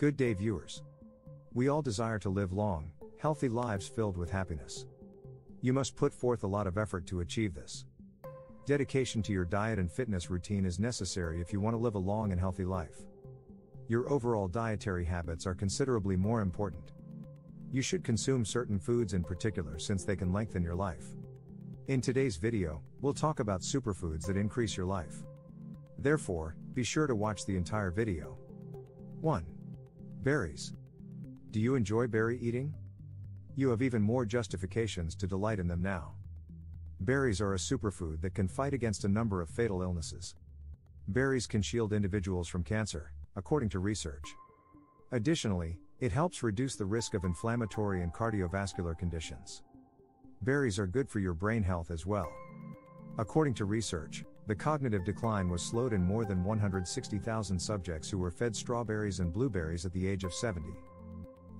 Good day, viewers. We all desire to live long, healthy lives filled with happiness. You must put forth a lot of effort to achieve this. Dedication to your diet and fitness routine is necessary if you want to live a long and healthy life. Your overall dietary habits are considerably more important. You should consume certain foods in particular since they can lengthen your life. In today's video, we'll talk about superfoods that increase your life. Therefore, be sure to watch the entire video. 1. Berries. Do you enjoy berry eating? You have even more justifications to delight in them now. Berries are a superfood that can fight against a number of fatal illnesses. Berries can shield individuals from cancer, according to research. Additionally, it helps reduce the risk of inflammatory and cardiovascular conditions. Berries are good for your brain health as well. According to research, the cognitive decline was slowed in more than 160,000 subjects who were fed strawberries and blueberries at the age of 70.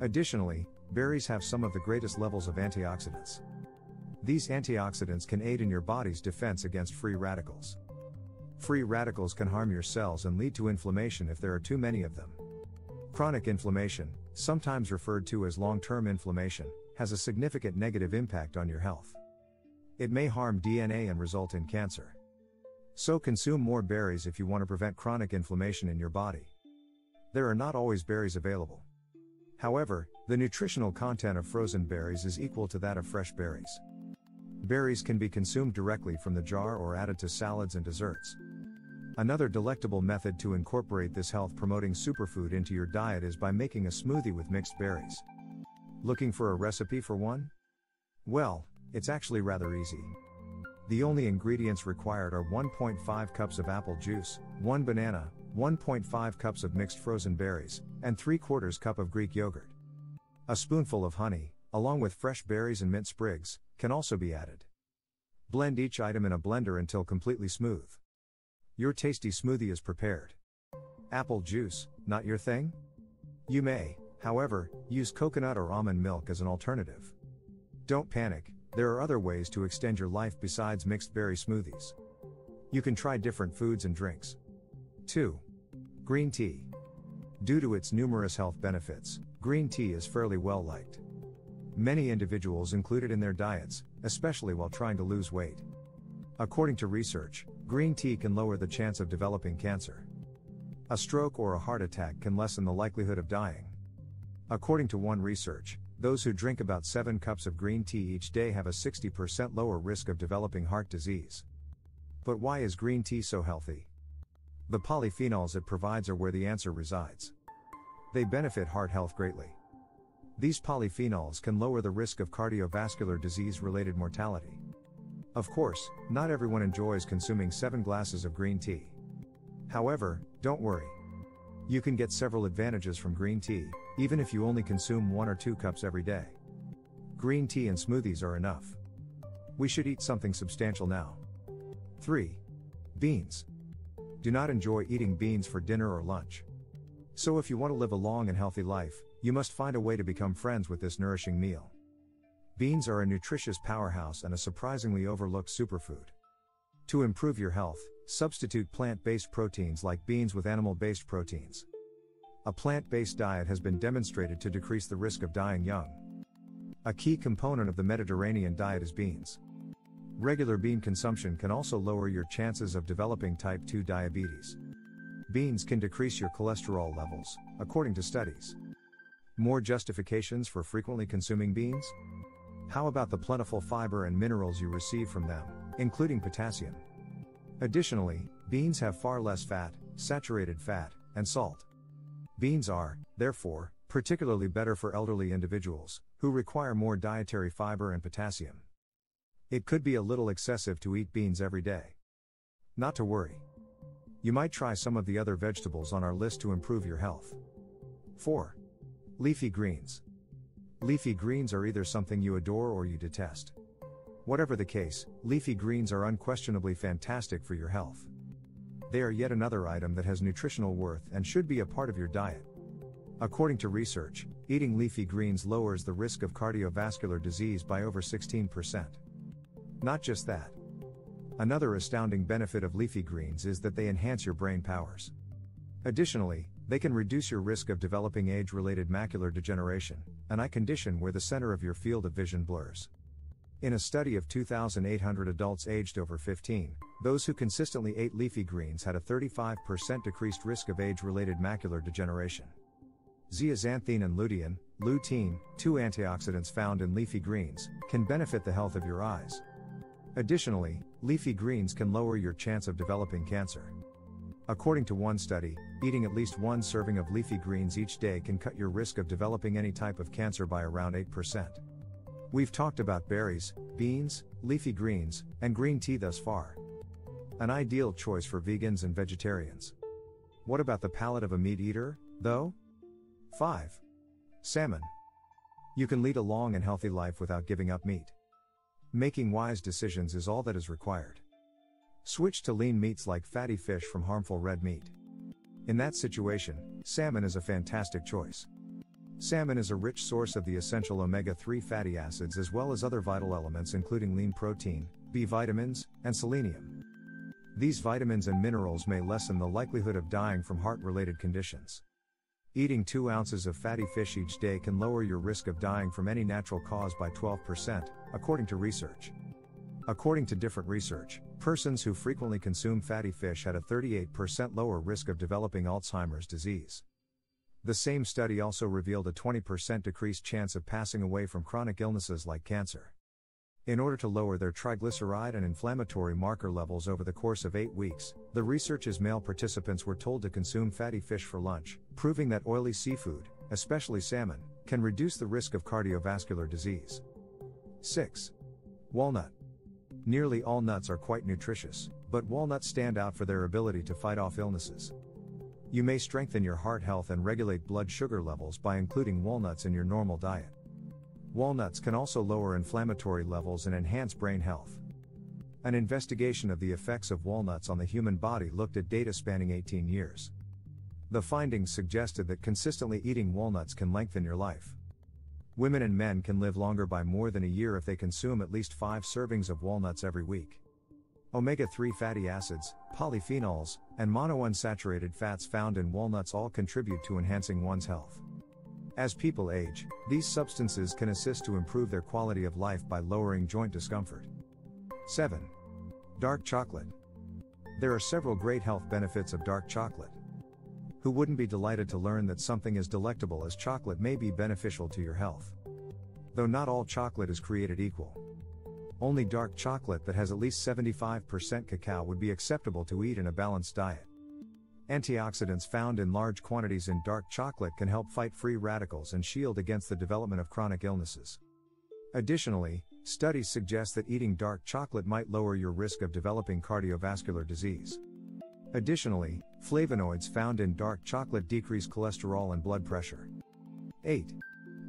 Additionally, berries have some of the greatest levels of antioxidants. These antioxidants can aid in your body's defense against free radicals. Free radicals can harm your cells and lead to inflammation if there are too many of them. Chronic inflammation, sometimes referred to as long-term inflammation, has a significant negative impact on your health. It may harm DNA and result in cancer. So consume more berries if you want to prevent chronic inflammation in your body. There are not always berries available. However, the nutritional content of frozen berries is equal to that of fresh berries. Berries can be consumed directly from the jar or added to salads and desserts. Another delectable method to incorporate this health-promoting superfood into your diet is by making a smoothie with mixed berries. Looking for a recipe for one? Well, it's actually rather easy. The only ingredients required are 1.5 cups of apple juice, 1 banana, 1.5 cups of mixed frozen berries, and 3/4 cup of Greek yogurt. A spoonful of honey, along with fresh berries and mint sprigs, can also be added. Blend each item in a blender until completely smooth. Your tasty smoothie is prepared. Apple juice, not your thing? You may, however, use coconut or almond milk as an alternative. Don't panic, there are other ways to extend your life besides mixed berry smoothies. You can try different foods and drinks. 2. Green tea. Due to its numerous health benefits, green tea is fairly well liked. Many individuals include it in their diets, especially while trying to lose weight. According to research, green tea can lower the chance of developing cancer. A stroke or a heart attack can lessen the likelihood of dying. According to one research, those who drink about 7 cups of green tea each day have a 60% lower risk of developing heart disease. But why is green tea so healthy? The polyphenols it provides are where the answer resides. They benefit heart health greatly. These polyphenols can lower the risk of cardiovascular disease-related mortality. Of course, not everyone enjoys consuming 7 glasses of green tea. However, don't worry. You can get several advantages from green tea, even if you only consume 1 or 2 cups every day. Green tea and smoothies are enough. We should eat something substantial now. 3. Beans. Do not enjoy eating beans for dinner or lunch. So if you want to live a long and healthy life, you must find a way to become friends with this nourishing meal. Beans are a nutritious powerhouse and a surprisingly overlooked superfood. To improve your health, substitute plant-based proteins like beans with animal-based proteins. A plant-based diet has been demonstrated to decrease the risk of dying young. A key component of the Mediterranean diet is beans. Regular bean consumption can also lower your chances of developing type 2 diabetes. Beans can decrease your cholesterol levels, according to studies. More justifications for frequently consuming beans? How about the plentiful fiber and minerals you receive from them, including potassium? Additionally, beans have far less fat, saturated fat, and salt. Beans are, therefore, particularly better for elderly individuals, who require more dietary fiber and potassium. It could be a little excessive to eat beans every day. Not to worry. You might try some of the other vegetables on our list to improve your health. 4. Leafy greens. Leafy greens are either something you adore or you detest. Whatever the case, leafy greens are unquestionably fantastic for your health. They are yet another item that has nutritional worth and should be a part of your diet. According to research, eating leafy greens lowers the risk of cardiovascular disease by over 16%. Not just that. Another astounding benefit of leafy greens is that they enhance your brain powers. Additionally, They can reduce your risk of developing age-related macular degeneration, an eye condition where the center of your field of vision blurs. In a study of 2,800 adults aged over 15, those who consistently ate leafy greens had a 35% decreased risk of age-related macular degeneration. Zeaxanthin and lutein, two antioxidants found in leafy greens, can benefit the health of your eyes. Additionally, leafy greens can lower your chance of developing cancer. According to one study, eating at least one serving of leafy greens each day can cut your risk of developing any type of cancer by around 8%. We've talked about berries, beans, leafy greens, and green tea thus far. An ideal choice for vegans and vegetarians. What about the palate of a meat eater, though? 5. Salmon. You can lead a long and healthy life without giving up meat. Making wise decisions is all that is required. Switch to lean meats like fatty fish from harmful red meat. In that situation, salmon is a fantastic choice. Salmon is a rich source of the essential omega-3 fatty acids as well as other vital elements including lean protein, B vitamins, and selenium. These vitamins and minerals may lessen the likelihood of dying from heart-related conditions. Eating 2 ounces of fatty fish each day can lower your risk of dying from any natural cause by 12%, according to research. According to different research, persons who frequently consume fatty fish had a 38% lower risk of developing Alzheimer's disease. The same study also revealed a 20% decreased chance of passing away from chronic illnesses like cancer. In order to lower their triglyceride and inflammatory marker levels over the course of 8 weeks, the research's male participants were told to consume fatty fish for lunch, proving that oily seafood, especially salmon, can reduce the risk of cardiovascular disease. 6. Walnut. Nearly all nuts are quite nutritious, but walnuts stand out for their ability to fight off illnesses. You may strengthen your heart health and regulate blood sugar levels by including walnuts in your normal diet. Walnuts can also lower inflammatory levels and enhance brain health. An investigation of the effects of walnuts on the human body looked at data spanning 18 years. The findings suggested that consistently eating walnuts can lengthen your life. Women and men can live longer by more than a year if they consume at least 5 servings of walnuts every week. Omega-3 fatty acids, polyphenols, and monounsaturated fats found in walnuts all contribute to enhancing one's health. As people age, these substances can assist to improve their quality of life by lowering joint discomfort. 7. Dark chocolate. There are several great health benefits of dark chocolate. Who wouldn't be delighted to learn that something as delectable as chocolate may be beneficial to your health? Though not all chocolate is created equal. Only dark chocolate that has at least 75% cacao would be acceptable to eat in a balanced diet. Antioxidants found in large quantities in dark chocolate can help fight free radicals and shield against the development of chronic illnesses. Additionally, studies suggest that eating dark chocolate might lower your risk of developing cardiovascular disease. Additionally, flavonoids found in dark chocolate decrease cholesterol and blood pressure. 8.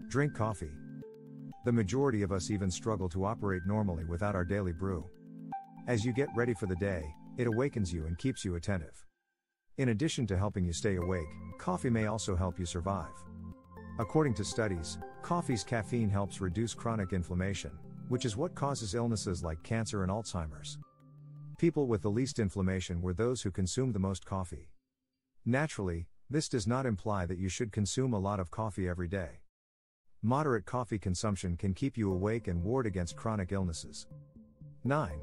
Drink coffee. The majority of us even struggle to operate normally without our daily brew. As you get ready for the day, it awakens you and keeps you attentive. In addition to helping you stay awake, coffee may also help you survive. According to studies, coffee's caffeine helps reduce chronic inflammation, which is what causes illnesses like cancer and Alzheimer's. People with the least inflammation were those who consumed the most coffee. Naturally, this does not imply that you should consume a lot of coffee every day. Moderate coffee consumption can keep you awake and ward against chronic illnesses. 9.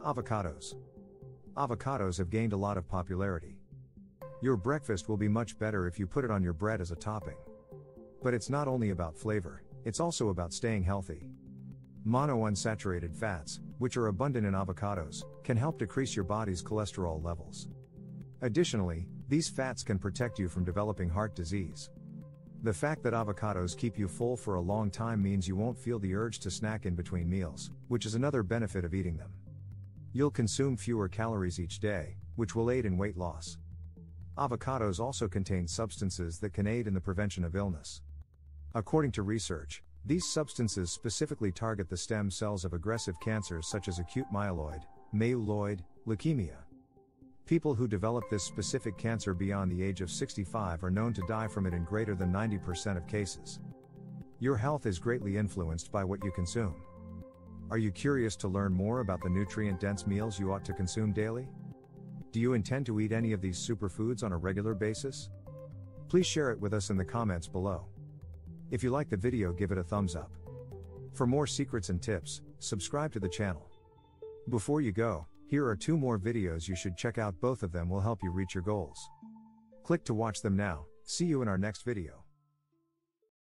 Avocados. Avocados have gained a lot of popularity. Your breakfast will be much better if you put it on your bread as a topping. But it's not only about flavor, it's also about staying healthy. Monounsaturated fats, which are abundant in avocados, can help decrease your body's cholesterol levels. Additionally, these fats can protect you from developing heart disease. The fact that avocados keep you full for a long time means you won't feel the urge to snack in between meals, which is another benefit of eating them. You'll consume fewer calories each day, which will aid in weight loss. Avocados also contain substances that can aid in the prevention of illness. According to research, these substances specifically target the stem cells of aggressive cancers such as acute myeloid, myeloid, leukemia. People who develop this specific cancer beyond the age of 65 are known to die from it in greater than 90% of cases. Your health is greatly influenced by what you consume. Are you curious to learn more about the nutrient-dense meals you ought to consume daily? Do you intend to eat any of these superfoods on a regular basis? Please share it with us in the comments below. If you like the video, give it a thumbs up. For more secrets and tips, subscribe to the channel. Before you go, here are 2 more videos you should check out. Both of them will help you reach your goals. Click to watch them now. See you in our next video.